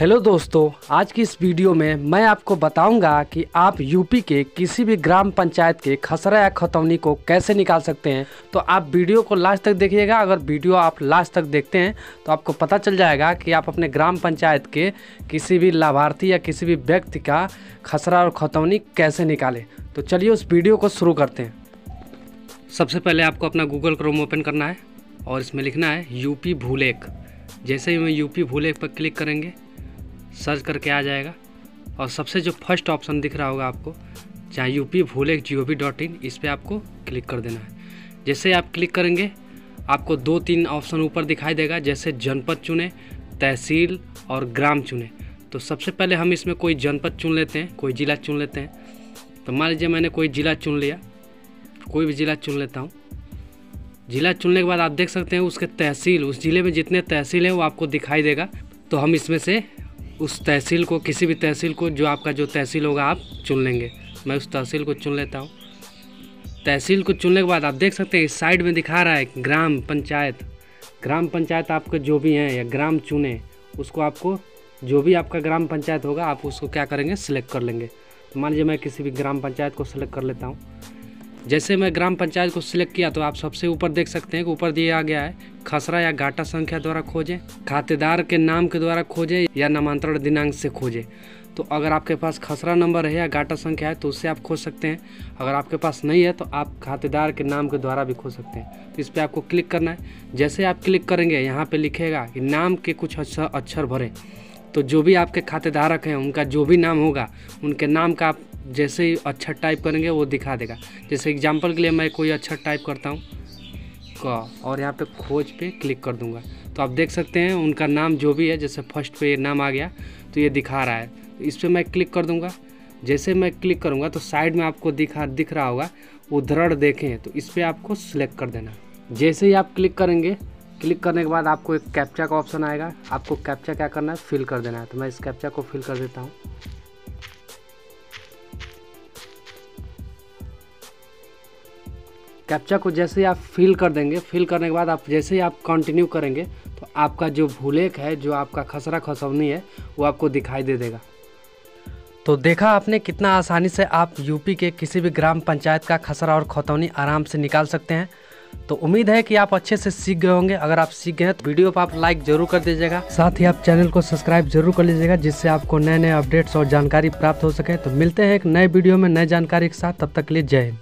Hello दोस्तों, आज की इस वीडियो में मैं आपको बताऊंगा कि आप यूपी के किसी भी ग्राम पंचायत के खसरा या खतौनी को कैसे निकाल सकते हैं। तो आप वीडियो को लास्ट तक देखिएगा। अगर वीडियो आप लास्ट तक देखते हैं तो आपको पता चल जाएगा कि आप अपने ग्राम पंचायत के किसी भी लाभार्थी या किसी भी व्यक्ति का खसरा और खतौनी कैसे निकालें। तो चलिए उस वीडियो को शुरू करते हैं। सबसे पहले आपको अपना गूगल क्रोम ओपन करना है और इसमें लिखना है upbhulekh। जैसे ही मैं upbhulekh पर क्लिक करेंगे सर्च करके आ जाएगा और सबसे जो फर्स्ट ऑप्शन दिख रहा होगा आपको, चाहे upbhulekh.gov.in, इस पर आपको क्लिक कर देना है। जैसे आप क्लिक करेंगे आपको दो तीन ऑप्शन ऊपर दिखाई देगा, जैसे जनपद चुने, तहसील और ग्राम चुने। तो सबसे पहले हम इसमें कोई जनपद चुन लेते हैं, कोई ज़िला चुन लेते हैं। तो मान लीजिए मैंने कोई ज़िला चुन लिया, कोई भी ज़िला चुन लेता हूँ। ज़िला चुनने के बाद आप देख सकते हैं उसके तहसील, उस ज़िले में जितने तहसील हैं वो आपको दिखाई देगा। तो हम इसमें से उस तहसील को, किसी भी तहसील को, जो आपका जो तहसील होगा आप चुन लेंगे। मैं उस तहसील को चुन लेता हूँ। तहसील को चुनने के बाद आप देख सकते हैं इस साइड में दिखा रहा है ग्राम पंचायत। ग्राम पंचायत आपके जो भी हैं या ग्राम चुने, उसको आपको जो भी आपका ग्राम पंचायत होगा आप उसको क्या करेंगे, सिलेक्ट कर लेंगे। तो मान लीजिए मैं किसी भी ग्राम पंचायत को सिलेक्ट कर लेता हूँ। जैसे मैं ग्राम पंचायत को सिलेक्ट किया तो आप सबसे ऊपर देख सकते हैं कि ऊपर दिया गया है खसरा या घाटा संख्या द्वारा खोजें, खातेदार के नाम के द्वारा खोजें या नामांतरण दिनांक से खोजें। तो अगर आपके पास खसरा नंबर है या घाटा संख्या है तो उससे आप खोज सकते हैं। अगर आपके पास नहीं है तो आप खातेदार के नाम के द्वारा भी खोज सकते हैं। तो इस पर आपको क्लिक करना है। जैसे आप क्लिक करेंगे यहाँ पर लिखेगा कि नाम के कुछ अक्षर भरें। तो जो भी आपके खातेधारक हैं उनका जो भी नाम होगा, उनके नाम का आप जैसे ही अक्षर टाइप करेंगे वो दिखा देगा। जैसे एग्जाम्पल के लिए मैं कोई अक्षर टाइप करता हूँ का और यहाँ पे खोज पे क्लिक कर दूंगा तो आप देख सकते हैं उनका नाम जो भी है, जैसे फर्स्ट पे ये नाम आ गया तो ये दिखा रहा है। इस पर मैं क्लिक कर दूंगा। जैसे मैं क्लिक करूंगा तो साइड में आपको दिख रहा होगा उद्धरण देखें, तो इस पर आपको सिलेक्ट कर देना। जैसे ही आप क्लिक करेंगे, क्लिक करने के बाद आपको एक कैप्चा का ऑप्शन आएगा। आपको कैप्चा क्या करना है, फिल कर देना है। तो मैं इस कैप्चा को फिल कर देता हूँ। कैप्चा को जैसे ही आप फिल कर देंगे, फिल करने के बाद आप जैसे ही आप कंटिन्यू करेंगे तो आपका जो भूलेख है, जो आपका खसरा खतौनी है, वो आपको दिखाई दे देगा। तो देखा आपने कितना आसानी से आप यूपी के किसी भी ग्राम पंचायत का खसरा और खतौनी आराम से निकाल सकते हैं। तो उम्मीद है कि आप अच्छे से सीख गए होंगे। अगर आप सीख गए तो वीडियो पर आप लाइक जरूर कर दीजिएगा, साथ ही आप चैनल को सब्सक्राइब जरूर कर लीजिएगा, जिससे आपको नए नए अपडेट्स और जानकारी प्राप्त हो सके। तो मिलते हैं एक नए वीडियो में नए जानकारी के साथ। तब तक के लिए जय हिंद।